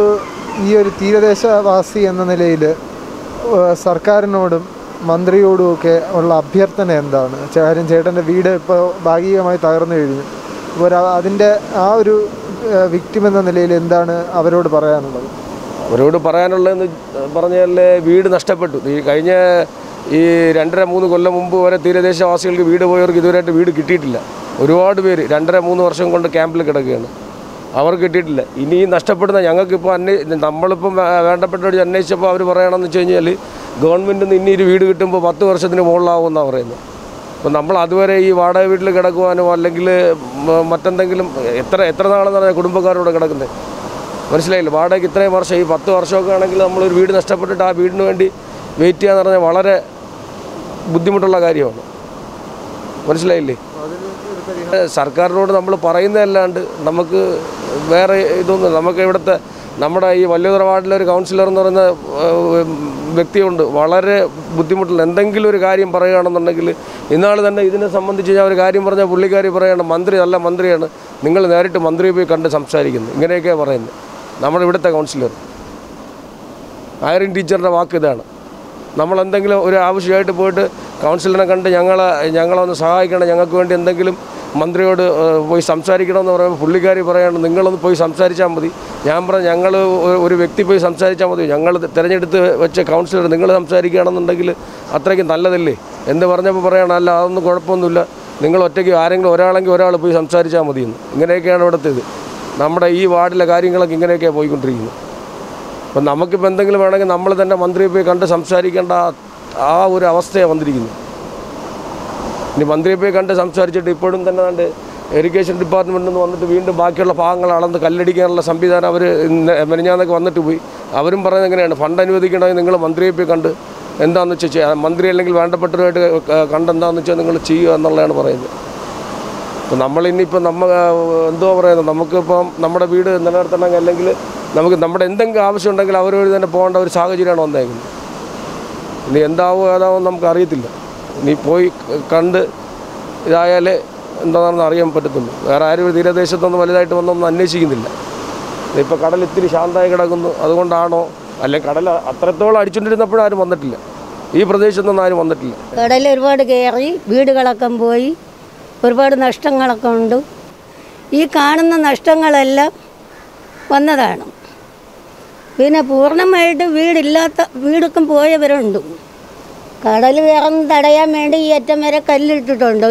ഈ ഒരു തീരദേശവാസി എന്ന നിലയിൽ സർക്കാരിനോടും മന്ത്രിയോടും ഒക്കെ ഉള്ള അഭ്യർത്ഥന എന്താണ്? ചേട്ടൻ ചേട്ടൻ്റെ വീട് ഇപ്പോൾ ഭാഗികമായി തകർന്നു കഴിഞ്ഞു. അപ്പോൾ അതിൻ്റെ ആ ഒരു വിക്ടിം എന്ന നിലയിൽ എന്താണ് അവരോട് പറയാനുള്ളത്? അവരോട് പറയാനുള്ളതെന്ന് പറഞ്ഞാൽ, വീട് നഷ്ടപ്പെട്ടു. ഈ കഴിഞ്ഞ ഈ രണ്ടര മൂന്ന് കൊല്ലം മുമ്പ് വരെ തീരദേശവാസികൾക്ക് വീട് പോയവർക്ക് ഇതുവരെയായിട്ട് വീട് കിട്ടിയിട്ടില്ല. ഒരുപാട് പേര് രണ്ടര മൂന്ന് വർഷം കൊണ്ട് ക്യാമ്പിൽ കിടക്കുകയാണ്, അവർക്ക് കിട്ടിയിട്ടില്ല. ഇനി നഷ്ടപ്പെടുന്ന ഞങ്ങൾക്കിപ്പോൾ അന്വേ നമ്മളിപ്പം വേണ്ടപ്പെട്ടവർ അന്വേഷിച്ചപ്പോൾ അവർ പറയണമെന്ന് വെച്ച് കഴിഞ്ഞാൽ, ഗവൺമെൻറ്റിൽ നിന്ന് ഇനി ഒരു വീട് കിട്ടുമ്പോൾ പത്ത് വർഷത്തിന് മുകളിലാവുമെന്നാണ് പറയുന്നത്. അപ്പം നമ്മൾ അതുവരെ ഈ വാടക വീട്ടിൽ കിടക്കുവാനോ അല്ലെങ്കിൽ മറ്റെന്തെങ്കിലും എത്ര എത്ര നാളെന്ന് പറഞ്ഞാൽ കുടുംബക്കാരോട് കിടക്കുന്നത് മനസ്സിലായില്ല. വാടകയ്ക്ക് ഇത്രയും വർഷം, ഈ പത്ത് വർഷമൊക്കെ ആണെങ്കിൽ നമ്മളൊരു വീട് നഷ്ടപ്പെട്ടിട്ട് ആ വീടിന് വേണ്ടി വെയിറ്റ് ചെയ്യാന്ന് പറഞ്ഞാൽ വളരെ ബുദ്ധിമുട്ടുള്ള കാര്യമാണ്. മനസ്സിലായില്ലേ? സർക്കാരിനോട് നമ്മൾ പറയുന്നതല്ലാണ്ട് നമുക്ക് വേറെ ഇതൊന്നും, നമുക്ക് ഇവിടുത്തെ നമ്മുടെ ഈ വല്യോദര വാർഡിലെ ഒരു കൗൺസിലർ എന്ന് പറയുന്ന വ്യക്തിയുണ്ട്, വളരെ ബുദ്ധിമുട്ടുള്ള എന്തെങ്കിലും ഒരു കാര്യം പറയുകയാണെന്നുണ്ടെങ്കിൽ, ഇന്നാൾ തന്നെ ഇതിനെ സംബന്ധിച്ച് ഞാൻ ഒരു കാര്യം പറഞ്ഞാൽ പുള്ളിക്കാരി പറയുകയാണ്, മന്ത്രി നല്ല മന്ത്രിയാണ്, നിങ്ങൾ നേരിട്ട് മന്ത്രിയെ പോയി കണ്ട് സംസാരിക്കുന്നു, ഇങ്ങനെയൊക്കെയാണ് പറയുന്നത് നമ്മുടെ ഇവിടുത്തെ കൗൺസിലർ. ആര്യൻ ടീച്ചറിൻ്റെ വാക്ക് ഇതാണ്. നമ്മളെന്തെങ്കിലും ഒരു ആവശ്യമായിട്ട് പോയിട്ട് കൗൺസിലറിനെ കണ്ട് ഞങ്ങളെ ഞങ്ങളൊന്ന് സഹായിക്കണം, ഞങ്ങൾക്ക് വേണ്ടി എന്തെങ്കിലും മന്ത്രിയോട് പോയി സംസാരിക്കണമെന്ന് പറയുമ്പോൾ പുള്ളിക്കാരി പറയാണ്, നിങ്ങളൊന്ന് പോയി സംസാരിച്ചാൽ മതി. ഞാൻ പറഞ്ഞു, ഞങ്ങൾ ഒരു വ്യക്തി പോയി സംസാരിച്ചാൽ മതി, ഞങ്ങൾ തിരഞ്ഞെടുത്ത് വെച്ച കൗൺസിലർ, നിങ്ങൾ സംസാരിക്കുകയാണെന്നുണ്ടെങ്കിൽ അത്രയ്ക്ക് നല്ലതല്ലേ എന്ന് പറഞ്ഞപ്പോൾ പറയണം, അല്ല അതൊന്നും കുഴപ്പമൊന്നുമില്ല, നിങ്ങൾ ഒറ്റയ്ക്ക് ആരെങ്കിലും ഒരാളെങ്കിൽ ഒരാൾ പോയി സംസാരിച്ചാൽ മതിയെന്ന്. ഇങ്ങനെയൊക്കെയാണ് ഇവിടുത്തേത്. നമ്മുടെ ഈ വാർഡിലെ കാര്യങ്ങളൊക്കെ ഇങ്ങനെയൊക്കെയാണ് പോയിക്കൊണ്ടിരിക്കുന്നത്. അപ്പം നമുക്കിപ്പോൾ എന്തെങ്കിലും വേണമെങ്കിൽ നമ്മൾ തന്നെ മന്ത്രിയെ പോയി കണ്ട് സംസാരിക്കേണ്ട ആ ഒരു അവസ്ഥയാണ് വന്നിരിക്കുന്നത്. ഇനി മന്ത്രിയെ പോയി കണ്ട് സംസാരിച്ചിട്ട് ഇപ്പോഴും തന്നെ കണ്ട് ഇറിഗേഷൻ ഡിപ്പാർട്ട്മെൻറ്റിൽ നിന്ന് വന്നിട്ട് വീണ്ടും ബാക്കിയുള്ള ഭാഗങ്ങൾ അളന്ന് കല്ലടിക്കാനുള്ള സംവിധാനം അവർ മെനഞ്ഞാന്നൊക്കെ വന്നിട്ട് പോയി. അവരും പറയുന്നത് എങ്ങനെയാണ്, ഫണ്ട് അനുവദിക്കണമെങ്കിൽ നിങ്ങൾ മന്ത്രിയെ പോയി കണ്ട് എന്താണെന്ന് വെച്ചാൽ ചെയ്യാം, മന്ത്രി അല്ലെങ്കിൽ വേണ്ടപ്പെട്ടവരുമായിട്ട് കണ്ടെന്താണെന്ന് വെച്ചാൽ നിങ്ങൾ ചെയ്യുക എന്നുള്ളതാണ് പറയുന്നത്. അപ്പം നമ്മളിനിയിപ്പം നമ്മൾ എന്തോ പറയുന്നത്, നമുക്കിപ്പം നമ്മുടെ വീട് നിലനിർത്തണമെങ്കിൽ, അല്ലെങ്കിൽ നമുക്ക് നമ്മുടെ എന്തെങ്കിലും ആവശ്യമുണ്ടെങ്കിൽ അവർ വഴി തന്നെ പോകേണ്ട ഒരു സാഹചര്യമാണ് വന്നേക്കുന്നത്. ഇനി എന്താവോ ഏതാവോ നമുക്കറിയത്തില്ല. ഇനി പോയി കണ്ട് ഇതായാലേ എന്താണെന്ന് അറിയാൻ പറ്റത്തുള്ളൂ. വേറെ ആരും തീരദേശത്തൊന്നും വലുതായിട്ട് വന്നൊന്നും അന്വേഷിക്കുന്നില്ല. ഇപ്പോൾ കടൽ ഇത്തിരി ശാന്തമായി കിടക്കുന്നു, അതുകൊണ്ടാണോ? അല്ലെങ്കിൽ കടൽ അത്രത്തോളം അടിച്ചുകൊണ്ടിരുന്നപ്പോഴും ആരും വന്നിട്ടില്ല, ഈ പ്രദേശത്തൊന്നും ആരും വന്നിട്ടില്ല. കടലിൽ ഒരുപാട് കയറി വീടുകളൊക്കെ പോയി, ഒരുപാട് നഷ്ടങ്ങളൊക്കെ ഉണ്ട്. ഈ കാണുന്ന നഷ്ടങ്ങളെല്ലാം വന്നതാണ്. പിന്നെ പൂർണ്ണമായിട്ട് വീടില്ലാത്ത വീടൊക്കെ പോയവരുണ്ട്. കടൽ കയറുന്നത് തടയാൻ വേണ്ടി ഈ അറ്റം വരെ കല്ലിട്ടിട്ടുണ്ട്,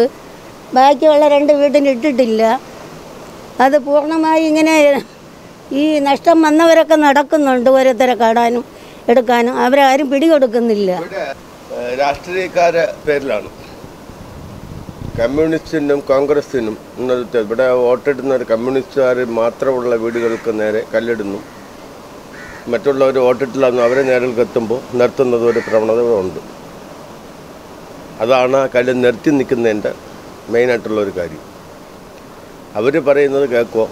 ബാക്കിയുള്ള രണ്ട് വീട്ടിലിട്ടിട്ടില്ല. അത് പൂർണ്ണമായി ഇങ്ങനെ ഈ നഷ്ടം വന്നവരൊക്കെ നടക്കുന്നുണ്ട്, ഓരോരുത്തരെ കാണാനും എടുക്കാനും. അവരാരും പിടികൊടുക്കുന്നില്ല. രാഷ്ട്രീയക്കാര പേരിലാണ് കമ്മ്യൂണിസ്റ്റിനും കോൺഗ്രസിനും ഇന്നത്തെ ഇവിടെ വോട്ടിടുന്ന ഒരു കമ്മ്യൂണിസ്റ്റുകാർ മാത്രമുള്ള വീടുകൾക്ക് നേരെ കല്ലിടുന്നു. മറ്റുള്ളവർ വോട്ടിട്ടില്ലെന്ന് അവരെ നേരിൽ എത്തുമ്പോൾ നിർത്തുന്നത് ഒരു പ്രവണത ഉണ്ട്. അതാണ് ആ കല്ല് നിർത്തി നിൽക്കുന്നതിൻ്റെ മെയിനായിട്ടുള്ളൊരു കാര്യം. അവർ പറയുന്നത് കേൾക്കുമോ?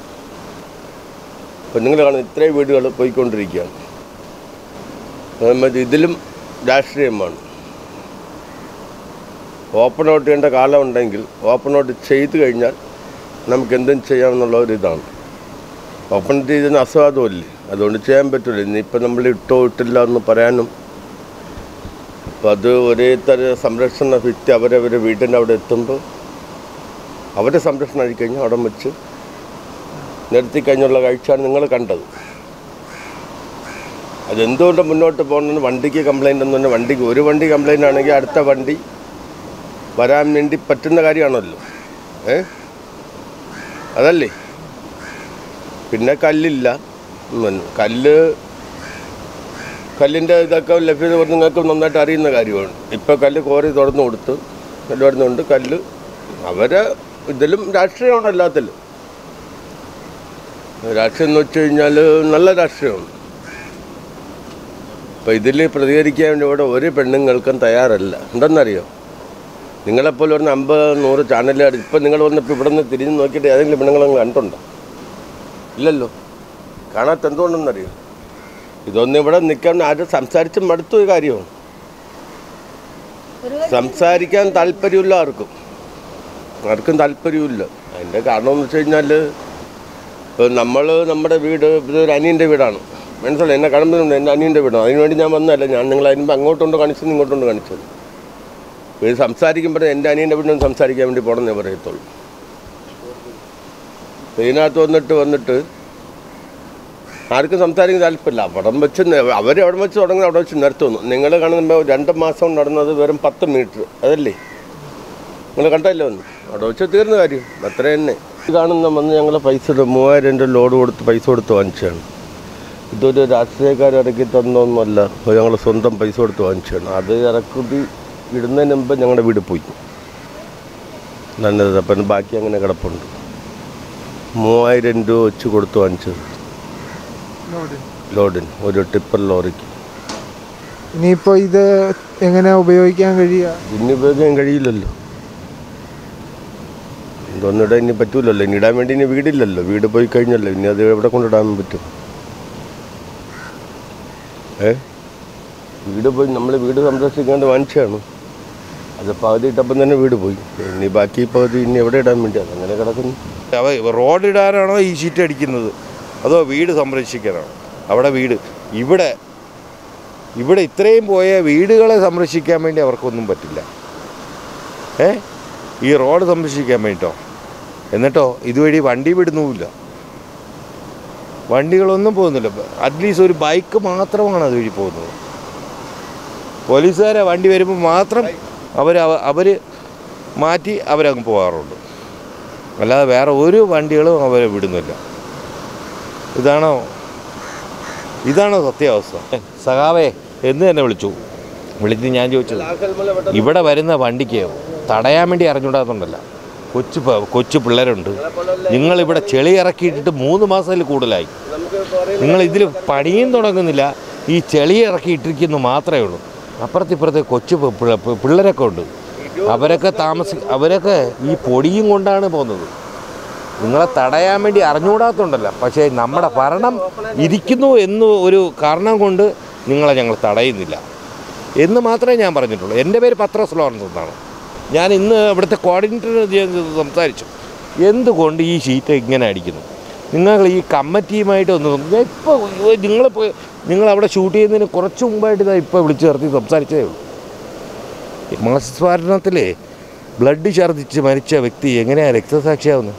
ഇപ്പം നിങ്ങൾ കാണുന്ന ഇത്രയും വീടുകൾ പോയിക്കൊണ്ടിരിക്കുകയാണ്. ഇതിലും രാഷ്ട്രീയമാണ്. ഓപ്പൺ ഔട്ട് ചെയ്യേണ്ട കാലമുണ്ടെങ്കിൽ ഓപ്പൺ ഔട്ട് ചെയ്ത് കഴിഞ്ഞാൽ നമുക്ക് എന്തും ചെയ്യാമെന്നുള്ള ഒരു ഇതാണ്. ഓപ്പൺ ചെയ്തതിന് അസാധുമില്ലേ, അതുകൊണ്ട് ചെയ്യാൻ പറ്റില്ല. ഇനിയിപ്പോൾ നമ്മൾ ഇട്ടോ ഇട്ടില്ല എന്ന് പറയാനും. അപ്പോൾ അത് ഒരേ തരം സംരക്ഷണ ഭിത്തി അവരവർ വീട്ടിൻ്റെ അവിടെ എത്തുമ്പോൾ അവരെ സംരക്ഷണം ആയിക്കഴിഞ്ഞാൽ അവിടെ വെച്ച് നിർത്തിക്കഴിഞ്ഞുള്ള കാഴ്ചയാണ് നിങ്ങൾ കണ്ടത്. അതെന്തുകൊണ്ട് മുന്നോട്ട് പോകുന്നതിന് വണ്ടിക്ക് കംപ്ലൈൻ്റ് എന്ന് പറഞ്ഞാൽ വണ്ടിക്ക് ഒരു വണ്ടി കംപ്ലൈൻ്റ് ആണെങ്കിൽ അടുത്ത വണ്ടി വരാൻ വേണ്ടി പറ്റുന്ന കാര്യമാണല്ലോ. ഏ അതല്ലേ. പിന്നെ കല്ലില്ല, കല്ല് കല്ലിൻ്റെ ഇതൊക്കെ ലഭ്യത നിങ്ങൾക്ക് നന്നായിട്ട് അറിയുന്ന കാര്യമാണ്. ഇപ്പോൾ കല്ല് കോരി തുറന്നു കൊടുത്ത് കല്ല് വരുന്നുണ്ട്. കല്ല് അവരെ ഇതിലും രാഷ്ട്രീയമാണ്, എല്ലാത്തിലും രാഷ്ട്രീയം എന്ന് വെച്ച് കഴിഞ്ഞാൽ നല്ല രാഷ്ട്രീയമാണ്. അപ്പോൾ ഇതിൽ പ്രതികരിക്കാൻ വേണ്ടി ഇവിടെ ഒരു പെണ്ണുങ്ങൾക്കും തയ്യാറല്ല. എന്തെന്നറിയോ, നിങ്ങളെപ്പോലെ ഒരു അമ്പത് നൂറ് ചാനലുകാർ ഇപ്പം നിങ്ങൾ വന്നിപ്പോൾ ഇവിടെ നിന്ന് തിരിഞ്ഞ് നോക്കിയിട്ട് ഏതെങ്കിലും പെണ്ണുങ്ങളൊന്നും കണ്ടുണ്ടോ? ഇല്ലല്ലോ. കാണാത്ത എന്തുകൊണ്ടെന്നറിയോ, ഇതൊന്നും ഇവിടെ നിൽക്കാൻ ആരും സംസാരിച്ച് മടുത്തൊരു കാര്യമാണ്. സംസാരിക്കാൻ താല്പര്യമില്ല ആർക്കും, ആർക്കും താല്പര്യമില്ല. അതിൻ്റെ കാരണമെന്ന് വെച്ച് കഴിഞ്ഞാൽ ഇപ്പോൾ നമ്മൾ നമ്മുടെ വീട് ഇതൊരു അനിയൻ്റെ വീടാണ്. മനസ്സിലായി, എന്നെ കാണുമ്പോൾ എൻ്റെ അനിയൻ്റെ വീടാണ്. അതിനുവേണ്ടി ഞാൻ വന്നതല്ല. ഞാൻ നിങ്ങൾ അതിനുമ്പോൾ അങ്ങോട്ടുണ്ടോ കാണിച്ചത്, ഇങ്ങോട്ടുണ്ടോ കാണിച്ചത്. ഇത് സംസാരിക്കുമ്പോൾ എൻ്റെ അനിയൻ്റെ വീട്ടിൽ സംസാരിക്കാൻ വേണ്ടി പോകണമെന്നേ പറയത്തുള്ളൂ. ഇതിനകത്ത് വന്നിട്ട് വന്നിട്ട് ആർക്കും സംസാരിക്കാൻ താല്പര്യമില്ല. അവിടെ വെച്ച് അവരവിടെ വെച്ച് തുടങ്ങി അവിടെ വെച്ച് നിർത്തുന്നു. നിങ്ങൾ കാണുമ്പോൾ രണ്ട് മാസം നടന്നത് വെറും പത്ത് മീറ്റർ, അതല്ലേ നിങ്ങൾ കണ്ടല്ലോ. ഒന്ന് അവിടെ വെച്ച് തീർന്ന കാര്യം അത്ര തന്നെ. ഇത് കാണുന്ന വന്ന് ഞങ്ങൾ പൈസ മൂവായിരം രൂപ ലോഡ് കൊടുത്ത് പൈസ കൊടുത്ത് വാങ്ങിച്ചാണ്. ഇതൊരു രാഷ്ട്രീയക്കാർ ഇറക്കി തന്നൊന്നുമല്ല, ഞങ്ങൾ സ്വന്തം പൈസ കൊടുത്ത് വാങ്ങിച്ചാണ്. അത് ഇറക്കി ഇടുന്നതിന് മുമ്പ് ഞങ്ങളുടെ വീട് പോയി നല്ലത്. അപ്പം ബാക്കി അങ്ങനെ കിടപ്പുണ്ട്. മൂവായിരം രൂപ വെച്ച് കൊടുത്ത് വാങ്ങിച്ചത് ലോഡിന്, ഒരു ടിപ്പർ ലോറിക്ക്. ഇനിയിപ്പോൾ ഇത് എങ്ങനെ ഉപയോഗിക്കാൻ കഴിയുക? ഇനി ഉപയോഗിക്കാൻ കഴിയില്ലല്ലോ, ഇതൊന്നും ഇടാൻ ഇനി പറ്റൂലല്ലോ. ഇനി ഇടാൻ വേണ്ടി ഇനി വീടില്ലല്ലോ, വീട് പോയി കഴിഞ്ഞല്ലോ. ഇനി അത് എവിടെ കൊണ്ടിടാൻ പറ്റും? ഏ വീട് പോയി. നമ്മൾ വീട് സംരക്ഷിക്കാണ്ട് വാങ്ങിച്ചാണ്. അത് പകുതി ഇട്ടപ്പം തന്നെ വീട് പോയി. ഇനി ബാക്കി പകുതി ഇനി എവിടെ ഇടാൻ വേണ്ടി? അതങ്ങനെ കിടക്കുന്നു. അവ റോഡിടാനാണോ ഈ ഷീറ്റ് അടിക്കുന്നത്, അതോ വീട് സംരക്ഷിക്കാനാണോ? അവിടെ വീട് ഇവിടെ ഇവിടെ ഇത്രയും പോയ വീടുകളെ സംരക്ഷിക്കാൻ വേണ്ടി അവർക്കൊന്നും പറ്റില്ല. ഏ ഈ റോഡ് സംരക്ഷിക്കാൻ വേണ്ടിട്ടോ, എന്നിട്ടോ ഇതുവഴി വണ്ടി വിടുന്നുമില്ല, വണ്ടികളൊന്നും പോകുന്നില്ല. അറ്റ്ലീസ്റ്റ് ഒരു ബൈക്ക് മാത്രമാണ് അതുവഴി പോകുന്നത്. പോലീസുകാരെ വണ്ടി വരുമ്പോൾ മാത്രം അവർ അവർ മാറ്റി അവരങ്ങ് പോകാറുണ്ട്, അല്ലാതെ വേറെ ഒരു വണ്ടികളും അവരെ വിടുന്നില്ല. ഇതാണോ ഇതാണോ സത്യാവസ്ഥ? സഖാവേ എന്ന് തന്നെ വിളിച്ചു വിളിച്ച് ഞാൻ ചോദിച്ചത്, ഇവിടെ വരുന്ന വണ്ടിക്ക് തടയാൻ വേണ്ടി അറിഞ്ഞുകൂടാത്തതുണ്ടല്ല, കൊച്ചു കൊച്ചു പിള്ളേരുണ്ട്. നിങ്ങളിവിടെ ചെളി ഇറക്കിയിട്ടിട്ട് മൂന്ന് മാസത്തിൽ കൂടുതലായി. നിങ്ങളിതിൽ പണിയും തുടങ്ങുന്നില്ല, ഈ ചെളി ഇറക്കിയിട്ടിരിക്കുന്നു മാത്രമേ ഉള്ളൂ. അപ്പുറത്തിപ്പുറത്തെ കൊച്ചു പിള്ളേരൊക്കെ ഉണ്ട്, അവരൊക്കെ താമസി അവരൊക്കെ ഈ പൊടിയും കൊണ്ടാണ് പോകുന്നത്. നിങ്ങളെ തടയാൻ വേണ്ടി അറിഞ്ഞുകൂടാത്തതുണ്ടല്ല, പക്ഷേ നമ്മുടെ ഭരണം ഇരിക്കുന്നു എന്ന് ഒരു കാരണം കൊണ്ട് നിങ്ങളെ ഞങ്ങൾ തടയുന്നില്ല എന്ന് മാത്രമേ ഞാൻ പറഞ്ഞിട്ടുള്ളൂ. എൻ്റെ പേര് പത്രോസ് ലോറൻസ് എന്നാണ്. ഞാൻ ഇന്ന് ഇവിടുത്തെ കോർഡിനേറ്റർ സംസാരിച്ചു. എന്തുകൊണ്ട് ഈ ഷീറ്റ് ഇങ്ങനെ അടിക്കുന്നു? നിങ്ങൾ ഈ കമ്മിറ്റിയുമായിട്ട് ഒന്ന് ഞാൻ ഇപ്പോൾ നിങ്ങളിപ്പോൾ നിങ്ങളവിടെ ഷൂട്ട് ചെയ്യുന്നതിന് കുറച്ച് മുമ്പായിട്ട് ഇതാ ഇപ്പോൾ വിളിച്ചു ചേർത്തി സംസാരിച്ചതേ ഉള്ളൂ. മാസസ്ഫാരണത്തിലെ ബ്ലഡ് ഛർദ്ദിച്ച് മരിച്ച വ്യക്തി എങ്ങനെയാണ് രക്തസാക്ഷിയാവുന്നത്?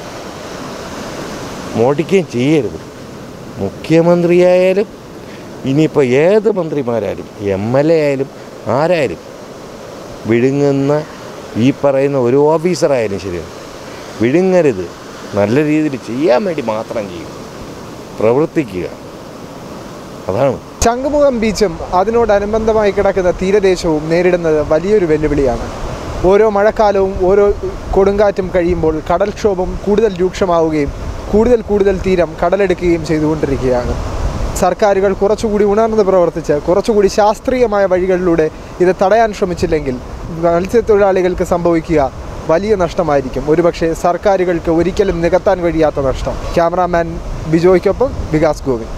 മോട്ടിക്കുകയും ചെയ്യരുത്. മുഖ്യമന്ത്രിയായാലും ഇനിയിപ്പോൾ ഏത് മന്ത്രിമാരായാലും എം എൽ എ ആയാലും ആരായാലും വിഴുങ്ങുന്ന ഈ പറയുന്ന ഒരു ഓഫീസറായാലും ശരിയാണ്. വിഴുങ്ങരുത്. നല്ല രീതിയിൽ ചെയ്യാൻ വേണ്ടി മാത്രം ചെയ്യുക, പ്രവർത്തിക്കുക. അതാണ്. ശംഖുമുഖം ബീച്ചും അതിനോടനുബന്ധമായി കിടക്കുന്ന തീരദേശവും നേരിടുന്നത് വലിയൊരു വെല്ലുവിളിയാണ്. ഓരോ മഴക്കാലവും ഓരോ കൊടുങ്കാറ്റും കഴിയുമ്പോൾ കടൽക്ഷോഭം കൂടുതൽ രൂക്ഷമാവുകയും കൂടുതൽ കൂടുതൽ തീരം കടലെടുക്കുകയും ചെയ്തുകൊണ്ടിരിക്കുകയാണ്. സർക്കാരുകൾ കുറച്ചുകൂടി ഉണർന്ന് പ്രവർത്തിച്ച് കുറച്ചുകൂടി ശാസ്ത്രീയമായ വഴികളിലൂടെ ഇത് തടയാൻ ശ്രമിച്ചില്ലെങ്കിൽ മത്സ്യത്തൊഴിലാളികൾക്ക് സംഭവിക്കുക വലിയ നഷ്ടമായിരിക്കും. ഒരുപക്ഷെ സർക്കാരുകൾക്ക് ഒരിക്കലും നികത്താൻ കഴിയാത്ത നഷ്ടം. ക്യാമറാമാൻ ബിജോയ്ക്കൊപ്പം വികാസ് ഗോവിന്ദ്.